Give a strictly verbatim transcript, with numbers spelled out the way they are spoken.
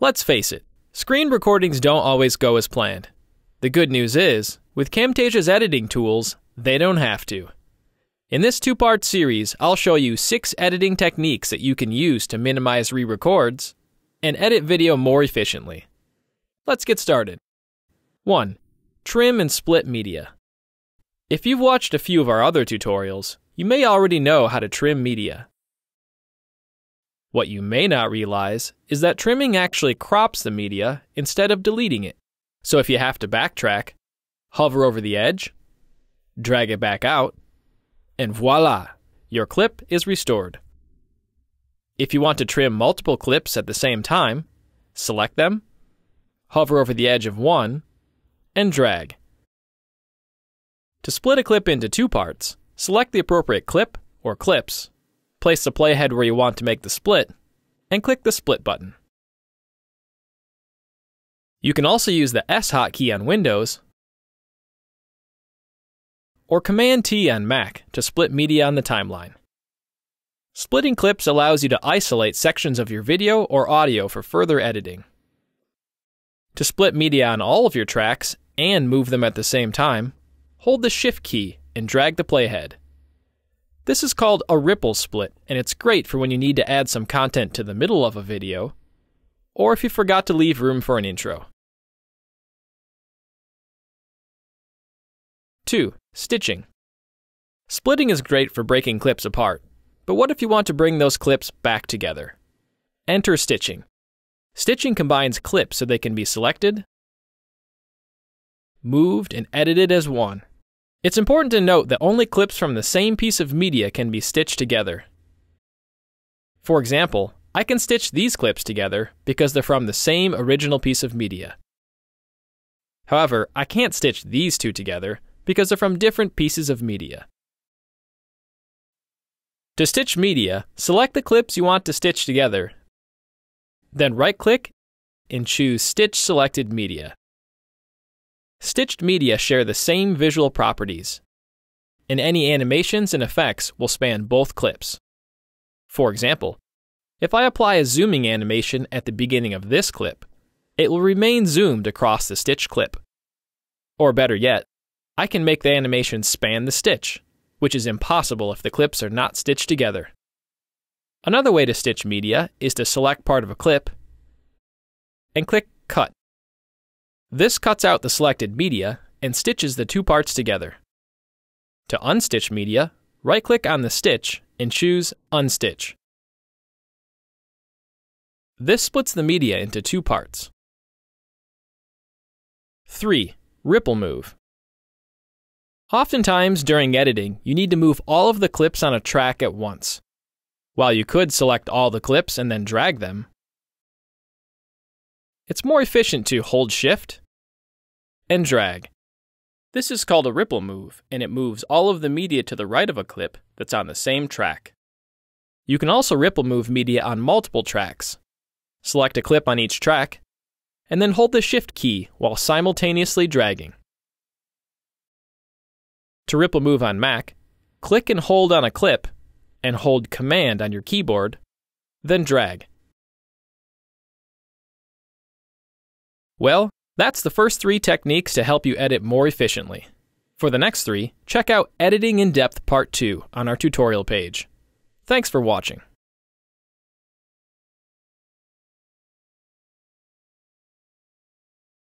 Let's face it, screen recordings don't always go as planned. The good news is, with Camtasia's editing tools, they don't have to. In this two-part series, I'll show you six editing techniques that you can use to minimize re-records and edit video more efficiently. Let's get started. one. Trim and split media. If you've watched a few of our other tutorials, you may already know how to trim media. What you may not realize is that trimming actually crops the media instead of deleting it. So if you have to backtrack, hover over the edge, drag it back out, and voila, your clip is restored. If you want to trim multiple clips at the same time, select them, hover over the edge of one, and drag. To split a clip into two parts, select the appropriate clip or clips, place the playhead where you want to make the split, and click the split button. You can also use the S hotkey on Windows or Command T on Mac to split media on the timeline. Splitting clips allows you to isolate sections of your video or audio for further editing. To split media on all of your tracks and move them at the same time, hold the Shift key and drag the playhead. This is called a ripple split, and it's great for when you need to add some content to the middle of a video, or if you forgot to leave room for an intro. two. Stitching. Splitting is great for breaking clips apart, but what if you want to bring those clips back together? Enter stitching. Stitching combines clips so they can be selected, moved, and edited as one. It's important to note that only clips from the same piece of media can be stitched together. For example, I can stitch these clips together because they're from the same original piece of media. However, I can't stitch these two together because they're from different pieces of media. To stitch media, select the clips you want to stitch together, then right-click and choose Stitch Selected Media. Stitched media share the same visual properties, and any animations and effects will span both clips. For example, if I apply a zooming animation at the beginning of this clip, it will remain zoomed across the stitched clip. Or better yet, I can make the animation span the stitch, which is impossible if the clips are not stitched together. Another way to stitch media is to select part of a clip and click Cut. This cuts out the selected media and stitches the two parts together. To unstitch media, right-click on the stitch and choose Unstitch. This splits the media into two parts. three. Ripple move. Oftentimes during editing, you need to move all of the clips on a track at once. While you could select all the clips and then drag them, it's more efficient to hold Shift and drag. This is called a ripple move, and it moves all of the media to the right of a clip that's on the same track. You can also ripple move media on multiple tracks. Select a clip on each track, and then hold the Shift key while simultaneously dragging. To ripple move on Mac, click and hold on a clip, and hold Command on your keyboard, then drag. Well, that's the first three techniques to help you edit more efficiently. For the next three, check out Editing in Depth Part two on our tutorial page. Thanks for watching.